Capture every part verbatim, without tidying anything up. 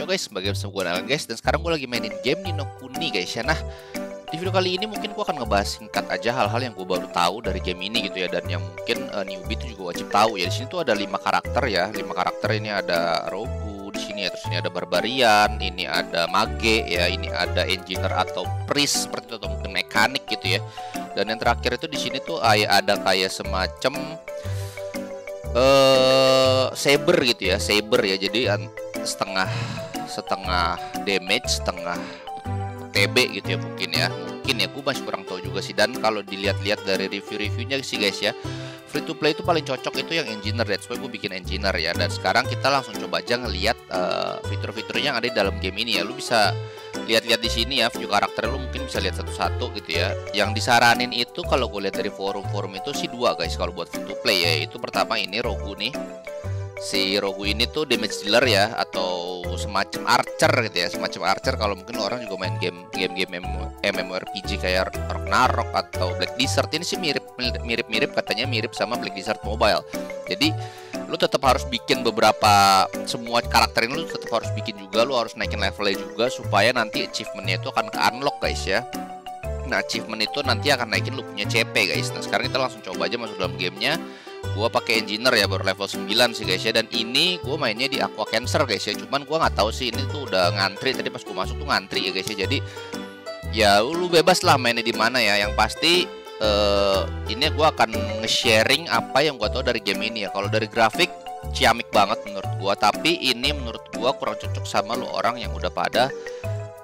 Yo guys, sebagai bersama gue Nalan guys, dan sekarang gue lagi mainin game Ni No Kuni guys ya. Nah, di video kali ini mungkin gue akan ngebahas singkat aja hal-hal yang gue baru tahu dari game ini gitu ya, dan yang mungkin uh, newbie itu juga wajib tahu ya. Di sini tuh ada lima karakter ya, lima karakter ini ada Rogu di sini ya, terus ini ada Barbarian, ini ada Mage ya, ini ada Engineer atau Priest seperti itu, atau mungkin mekanik gitu ya. Dan yang terakhir itu di sini tuh ada kayak semacam uh, saber gitu ya, saber ya, jadi setengah setengah damage, setengah T B gitu ya, mungkin ya mungkin ya gue masih kurang tahu juga sih. Dan kalau dilihat-lihat dari review-reviewnya sih guys ya, free to play itu paling cocok itu yang engineer, that's why gue bikin engineer ya. Dan sekarang kita langsung coba aja ngelihat uh, fitur-fiturnya yang ada di dalam game ini ya. Lu bisa lihat-lihat di sini ya, view karakter, lu mungkin bisa lihat satu-satu gitu ya. Yang disaranin itu kalau gue lihat dari forum-forum itu sih dua guys kalau buat free to play ya. Itu pertama ini Rogu nih, si Rogu ini tuh damage dealer ya, atau semacam archer gitu ya, semacam archer. Kalau mungkin orang juga main game game game MMORPG kayak Ragnarok atau Black Desert, ini sih mirip mirip mirip katanya mirip sama Black Desert Mobile. Jadi lu tetap harus bikin beberapa, semua karakter ini lu tetap harus bikin juga, lu harus naikin levelnya juga supaya nanti achievementnya itu akan ke unlock guys ya. Nah, achievement itu nanti akan naikin lu punya C P guys. Nah, sekarang kita langsung coba aja masuk dalam gamenya. Gue pakai engineer ya, baru level sembilan sih guys ya. Dan ini gue mainnya di Aqua Cancer guys ya. Cuman gue nggak tahu sih, ini tuh udah ngantri tadi pas gue masuk tuh ngantri ya guys ya. Jadi ya lu bebas lah mainnya di mana ya. Yang pasti uh, ini gue akan nge-sharing apa yang gue tahu dari game ini ya. Kalau dari grafik ciamik banget menurut gue, tapi ini menurut gue kurang cocok sama lu orang yang udah pada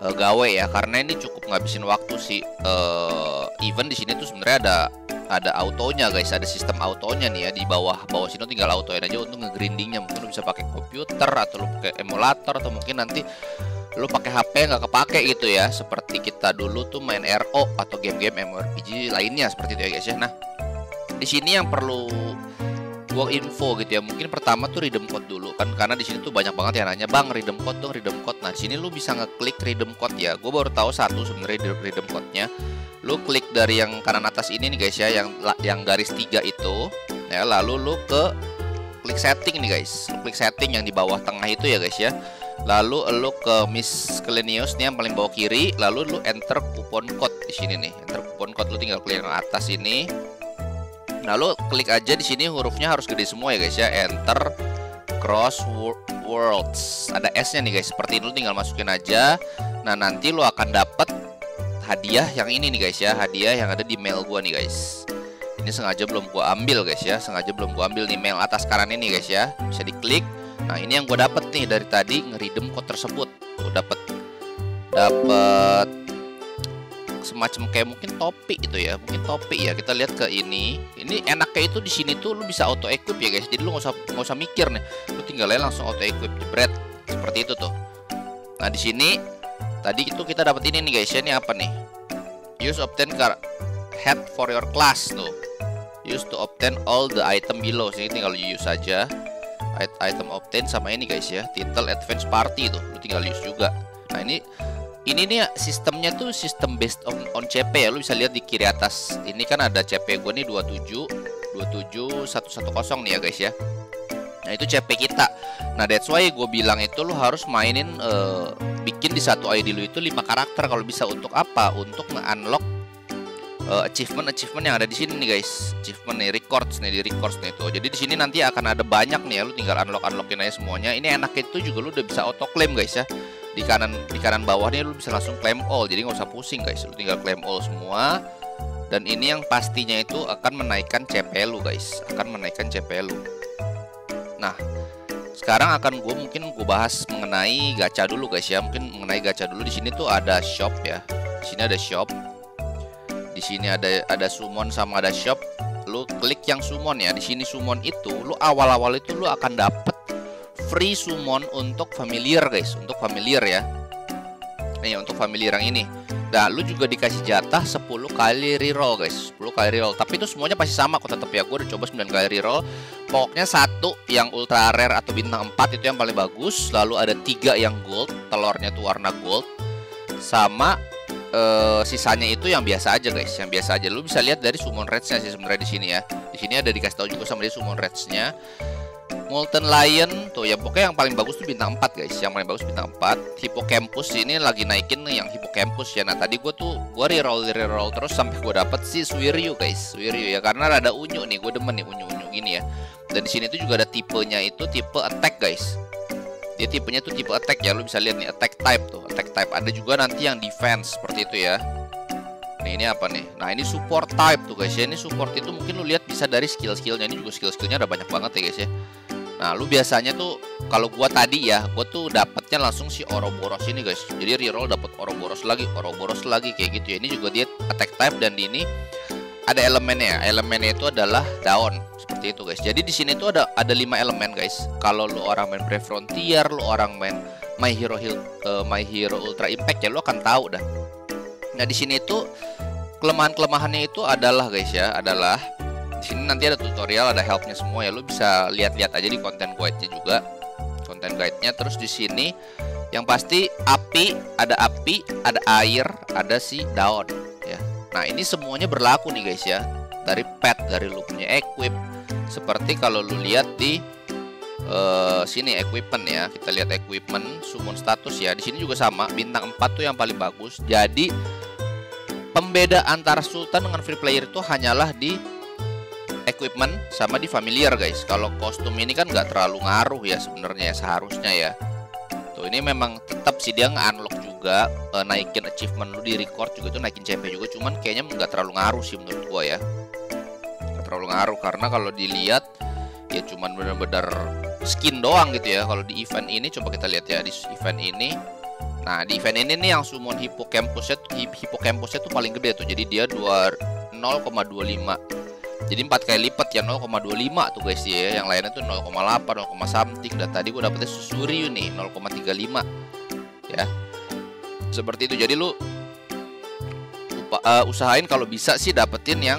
uh, gawe ya, karena ini cukup ngabisin waktu sih. Uh, even di sini tuh sebenarnya ada ada autonya guys, ada sistem autonya nih ya, di bawah bawah sini tinggal autoin aja untuk ngegrindingnya. Mungkin lu bisa pakai komputer atau lu pakai emulator, atau mungkin nanti lu pakai H P nggak kepake gitu ya, seperti kita dulu tuh main R O atau game-game MMORPG lainnya seperti itu ya guys ya. Nah, di sini yang perlu gua info gitu ya, mungkin pertama tuh redeem code dulu kan, karena di sini tuh banyak banget yang nanya, bang redeem code dong, redeem code. Nah, di sini lu bisa ngeklik redeem code ya. Gua baru tahu satu sebenarnya redeem code-nya. Lu klik dari yang kanan atas ini nih guys ya, yang yang garis tiga itu ya, lalu lu ke klik setting nih guys, lu klik setting yang di bawah tengah itu ya guys ya, lalu lu ke miscellaneous nih yang paling bawah kiri, lalu lu enter kupon code di sini nih, enter kupon code. Lu tinggal klik yang atas ini, lalu klik aja di sini, hurufnya harus gede semua ya guys ya, enter cross worlds, ada S nya nih guys, seperti ini. Lu tinggal masukin aja, nah nanti lu akan dapet hadiah yang ini nih guys ya, hadiah yang ada di mail gua nih guys. Ini sengaja belum gua ambil guys ya, sengaja belum gua ambil nih mail atas kanan ini guys ya, bisa diklik. Nah, ini yang gua dapet nih dari tadi ngeridem code tersebut. Tuh dapet dapet semacam kayak mungkin topi gitu ya, mungkin topi ya. Kita lihat ke ini. Ini enaknya itu di sini tuh lu bisa auto equip ya guys. Jadi lu nggak usah nggak usah mikir nih. Lu tinggal aja langsung auto equip jebret seperti itu tuh. Nah, di sini tadi itu kita dapat ini nih guys ya, ini apa nih? Use obtain car head for your class tuh. Use to obtain all the item below. Sini tinggal use aja. Item obtain sama ini guys ya, title advance party tuh. Lu tinggal use juga. Nah, ini ini nih sistemnya tuh sistem based on, on C P ya. Lu bisa lihat di kiri atas. Ini kan ada C P gue nih dua puluh tujuh dua puluh tujuh seratus sepuluh nih ya guys ya. Nah, itu C P kita. Nah, that's why gue bilang itu lu harus mainin uh, bikin di satu I D lu itu lima karakter kalau bisa. Untuk apa? Untuk nge-unlock uh, achievement-achievement yang ada di sini nih guys. Achievement nih, records nih, di records nih tuh. Jadi di sini nanti akan ada banyak nih ya, lu tinggal unlock-unlockin aja semuanya. Ini enak itu juga lu udah bisa auto claim guys ya. Di kanan di kanan bawahnya lu bisa langsung claim all. Jadi nggak usah pusing guys, lu tinggal claim all semua. Dan ini yang pastinya itu akan menaikkan C P lu guys, akan menaikkan C P lu. Nah, sekarang akan gue mungkin gue bahas mengenai gacha dulu guys ya. Mungkin mengenai gacha dulu, di sini tuh ada shop ya. Di sini ada shop. Di sini ada ada summon sama ada shop. Lu klik yang summon ya. Di sini summon itu lu awal-awal itu lu akan dapet free summon untuk familiar guys, untuk familiar ya. Nih untuk familiar yang ini. Nah, lu juga dikasih jatah sepuluh kali reroll guys, sepuluh kali reroll. Tapi itu semuanya pasti sama kok tetap ya. Gue udah coba sembilan kali reroll. Pokoknya satu yang ultra rare atau bintang empat itu yang paling bagus. Lalu ada tiga yang gold, telurnya tuh warna gold. Sama uh, sisanya itu yang biasa aja guys, yang biasa aja. Lu bisa lihat dari summon rates-nya sih sebenarnya di sini ya. Di sini ada dikasih tahu juga sama dia summon rates-nya. Molten Lion tuh ya, pokoknya yang paling bagus tuh bintang empat guys, yang paling bagus bintang empat. Hippocampus ini lagi naikin yang Hippocampus ya. Nah tadi gue tuh gue reroll reroll terus sampai gue dapet si Suiryu guys, Suiryu ya, karena rada unyu nih, gue demen nih unyu unyu gini ya. Dan di sini tuh juga ada tipenya itu tipe attack guys. Dia tipenya tuh tipe attack ya, lu bisa lihat nih attack type tuh, attack type. Ada juga nanti yang defense seperti itu ya. Nah, ini apa nih? Nah, ini support type tuh guys ya. Ini support itu mungkin lu lihat bisa dari skill-skillnya. Ini juga skill-skillnya ada banyak banget ya guys ya. Nah, lu biasanya tuh kalau gua tadi ya, gua tuh dapatnya langsung si Ouroboros ini guys. Jadi reroll dapat Ouroboros lagi, Ouroboros lagi kayak gitu ya. Ini juga dia attack type dan di ini ada elemennya. Elemennya itu adalah daun seperti itu guys. Jadi di sini tuh ada ada lima elemen guys. Kalau lu orang main Brave Frontier, lu orang main My Hero uh, My Hero Ultra Impact ya, lu akan tahu dah. Nah di sini itu kelemahan-kelemahannya itu adalah guys ya, adalah di sini nanti ada tutorial, ada helpnya semua ya, lu bisa lihat-lihat aja di konten guide-nya juga, konten guide-nya. Terus di sini yang pasti api, ada api, ada air, ada si daun ya. Nah ini semuanya berlaku nih guys ya, dari pet, dari lu punya equip, seperti kalau lu lihat di Uh, sini equipment ya, kita lihat equipment summon status ya. Di sini juga sama, bintang empat tuh yang paling bagus. Jadi pembeda antara sultan dengan free player itu hanyalah di equipment sama di familiar guys. Kalau kostum ini kan nggak terlalu ngaruh ya sebenarnya ya, seharusnya ya. Tuh ini memang tetap sih dia nge-unlock juga, uh, naikin achievement lu di record juga tuh, naikin C P juga, cuman kayaknya nggak terlalu ngaruh sih menurut gua ya. Nggak terlalu ngaruh karena kalau dilihat ya cuman benar-benar skin doang gitu ya. Kalau di event ini coba kita lihat ya, di event ini. Nah, di event ini nih yang summon Hippocampus, Hippocampus itu paling gede tuh. Jadi dia nol koma dua lima. Jadi empat kali lipat ya, nol koma dua lima tuh guys ya. Yang lainnya tuh nol koma delapan, nol, something. Dan tadi gue dapetnya Suiryu nih nol koma tiga lima. Ya. Seperti itu. Jadi lu upa, uh, usahain kalau bisa sih dapetin yang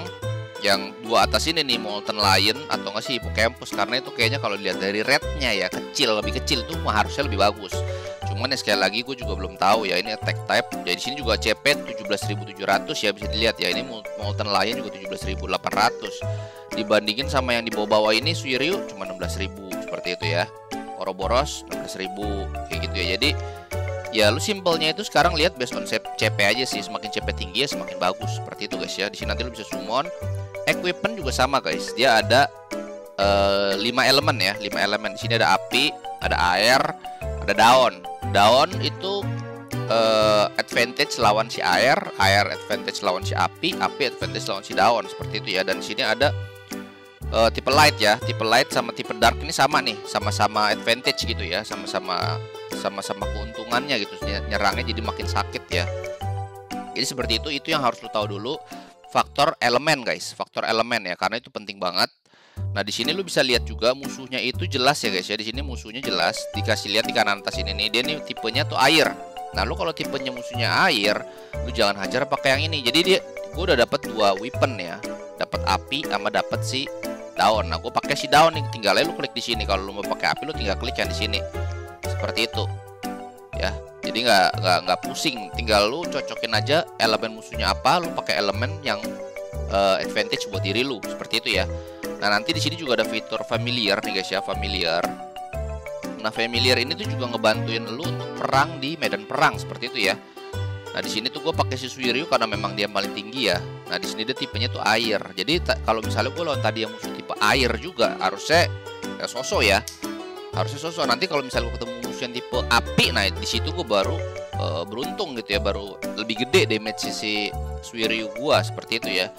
yang dua atas ini nih, Molten Lion atau nggak sih Hippocampus, karena itu kayaknya kalau dilihat dari rednya ya kecil, lebih kecil tuh harusnya lebih bagus. Cuman ya sekali lagi gue juga belum tahu ya, ini attack type. Jadi sini juga C P tujuh belas ribu tujuh ratus ya, bisa dilihat ya, ini Molten Lion juga tujuh belas ribu delapan ratus. Dibandingin sama yang di bawah-bawah ini Suiryu cuma enam belas ribu seperti itu ya. Ouroboros enam belas ribu kayak gitu ya. Jadi ya lu simpelnya itu sekarang lihat based on C P aja sih, semakin C P tinggi ya semakin bagus seperti itu guys ya. Di sini nanti lu bisa summon. Equipment juga sama guys, dia ada uh, lima elemen ya, lima elemen. Di sini ada api, ada air, ada daun. Daun itu uh, advantage lawan si air, air advantage lawan si api, api advantage lawan si daun seperti itu ya. Dan di sini ada uh, tipe light ya, tipe light sama tipe dark ini sama nih, sama-sama advantage gitu ya, sama-sama sama-sama keuntungannya gitu, nyerangnya jadi makin sakit ya. Jadi seperti itu, itu yang harus lu tahu dulu. Faktor elemen guys, faktor elemen ya, karena itu penting banget. Nah di sini lu bisa lihat juga musuhnya itu jelas ya guys ya, di sini musuhnya jelas, dikasih lihat di kanan atas ini nih, dia nih tipenya tuh air. Nah lu kalau tipenya musuhnya air, lu jangan hajar pakai yang ini. Jadi dia, gua udah dapat dua weapon ya, dapat api sama dapat si daun. Nah gua pakai si daun nih, tinggal aja lu klik di sini. Kalau lu mau pakai api, lu tinggal klik yang di sini, seperti itu ya. Jadi nggak nggak nggak pusing, tinggal lu cocokin aja elemen musuhnya apa, lu pakai elemen yang uh, advantage buat diri lu seperti itu ya. Nah nanti di sini juga ada fitur familiar nih guys ya, familiar. Nah familiar ini tuh juga ngebantuin lu untuk perang di medan perang seperti itu ya. Nah di sini tuh gue pakai si Suiryu karena memang dia paling tinggi ya. Nah di sini dia tipenya tuh air. Jadi kalau misalnya gue lawan tadi yang musuh tipe air juga harusnya ya, sosok ya. Harusnya sosok. Nanti kalau misalnya gue ketemu yang tipe api, nah di situ gue baru uh, beruntung gitu ya, baru lebih gede damage si Suiryu gua seperti itu ya.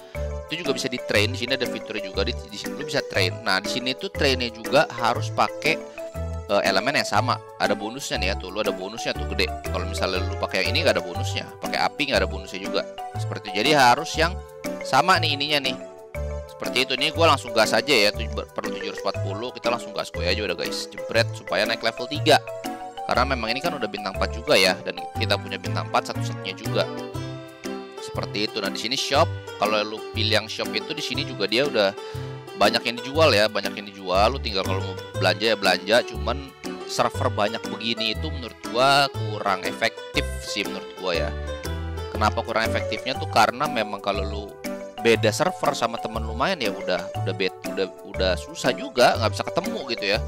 Itu juga bisa di train, di sini ada fiturnya juga, di, di sini lu bisa train. Nah di sini tuh trainnya juga harus pakai uh, elemen yang sama. Ada bonusnya nih ya, tuh lu ada bonusnya tuh gede. Kalau misalnya lu pakai yang ini nggak ada bonusnya, pakai api nggak ada bonusnya juga seperti itu. Jadi harus yang sama nih ininya nih. Seperti itu, ini gue langsung gas aja ya, perlu tujuh ratus empat puluh, kita langsung gas gue aja udah guys, jebret supaya naik level tiga. Karena memang ini kan udah bintang empat juga ya, dan kita punya bintang empat satu-satunya juga. Seperti itu. Nah di sini shop, kalau lu pilih yang shop itu di sini juga dia udah banyak yang dijual ya, banyak yang dijual. Lu tinggal kalau mau belanja ya belanja, cuman server banyak begini itu menurut gua kurang efektif sih menurut gua ya. Kenapa kurang efektifnya tuh karena memang kalau lu beda server sama temen lumayan ya udah udah bed udah udah susah juga, nggak bisa ketemu gitu ya.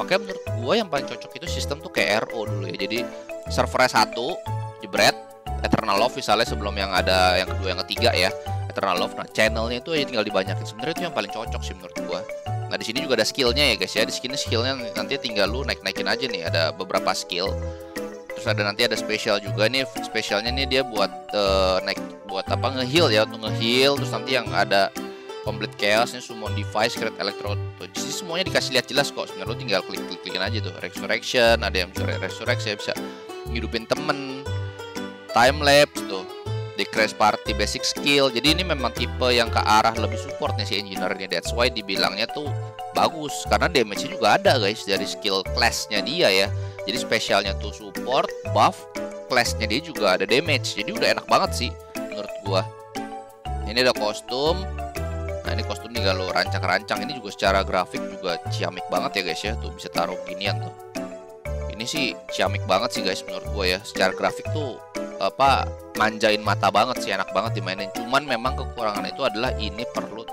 Makanya menurut gua yang paling cocok itu sistem tuh kayak R O dulu ya. Jadi servernya satu jebret Eternal Love misalnya sebelum yang ada yang kedua yang ketiga ya Eternal Love. Nah channelnya itu aja tinggal dibanyakin, sebenarnya itu yang paling cocok sih menurut gua. Nah di sini juga ada skillnya ya guys ya, di sini skillnya nanti tinggal lu naik naikin aja nih, ada beberapa skill. Terus ada nanti ada special juga nih, specialnya nih dia buat uh, naik buat apa ngeheal ya, untuk ngeheal. Terus nanti yang ada complete chaos nih, summon device, create electro. Jadi semuanya dikasih lihat jelas kok. Sebenarnya lu tinggal klik klik klikin aja tuh. Resurrection, ada yang resurrection bisa hidupin temen. Time lapse tuh. Decrease party basic skill. Jadi ini memang tipe yang ke arah lebih support nih si engineer ini. That's why dibilangnya tuh bagus karena damage-nya juga ada guys dari skill class-nya dia ya. Jadi spesialnya tuh support, buff, class-nya dia juga ada damage. Jadi udah enak banget sih menurut gua. Ini ada kostum. Nah, ini kostum nih kalau rancang-rancang ini juga secara grafik juga ciamik banget ya guys ya. Tuh bisa taruh ginian tuh. Ini sih ciamik banget sih guys menurut gua ya. Secara grafik tuh apa manjain mata banget sih, enak banget dimainin. Cuman memang kekurangan itu adalah ini perlu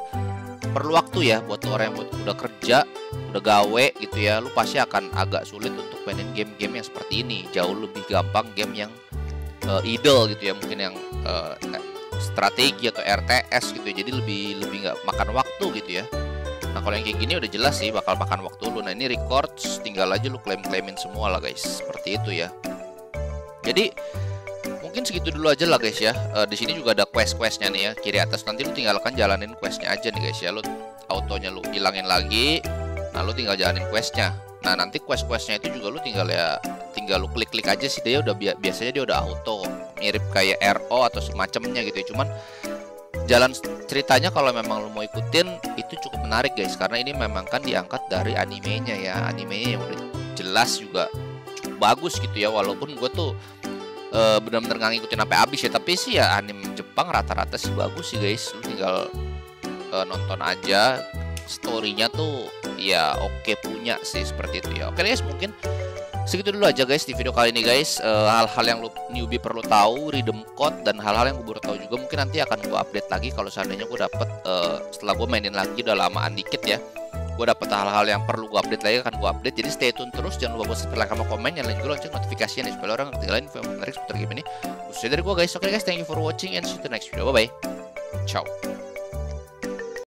perlu waktu ya buat orang yang buat, udah kerja udah gawe gitu ya, lu pasti akan agak sulit untuk mainin game-game yang seperti ini. Jauh lebih gampang game yang uh, idle gitu ya, mungkin yang uh, strategi atau R T S gitu ya. Jadi lebih lebih nggak makan waktu gitu ya. Nah kalau yang kayak gini udah jelas sih bakal makan waktu lu. Nah ini records tinggal aja lu klaim-klaimin semua lah guys, seperti itu ya. Jadi mungkin segitu dulu aja lah guys ya. Uh, di sini juga ada quest-questnya nih ya, kiri atas. Nanti lu tinggalkan jalanin questnya aja nih guys ya. Lu autonya lu hilangin lagi. Nah lu tinggal jalanin questnya. Nah nanti quest-questnya itu juga lu tinggal ya, tinggal lu klik-klik aja sih, dia udah bi biasanya dia udah auto. Mirip kayak R O atau semacamnya gitu ya. Cuman jalan ceritanya kalau memang lu mau ikutin itu cukup menarik guys, karena ini memang kan diangkat dari animenya ya. Animenya yang udah jelas juga cukup bagus gitu ya. Walaupun gue tuh Uh, benar-benar nggak ngikutin sampai habis ya, tapi sih ya anime Jepang rata-rata sih bagus sih guys. Lu tinggal uh, nonton aja, storynya tuh ya oke okay punya sih seperti itu ya. Oke okay guys, mungkin segitu dulu aja guys di video kali ini guys. Hal-hal uh, yang lu newbie perlu tahu, redeem code dan hal-hal yang gue baru tahu juga mungkin nanti akan gue update lagi kalau seandainya gue dapet uh, setelah gue mainin lagi udah lamaan dikit ya. Gue dapet hal-hal yang perlu gue update lagi akan gue update. Jadi stay tune terus, jangan lupa buat subscribe, like, sama komen, nyalain juga lonceng notifikasinya nih supaya orang ketinggalan info menarik seputar game ini. Khususnya dari gue guys. Oke guys, thank you for watching and see you the next video. Bye bye. Ciao.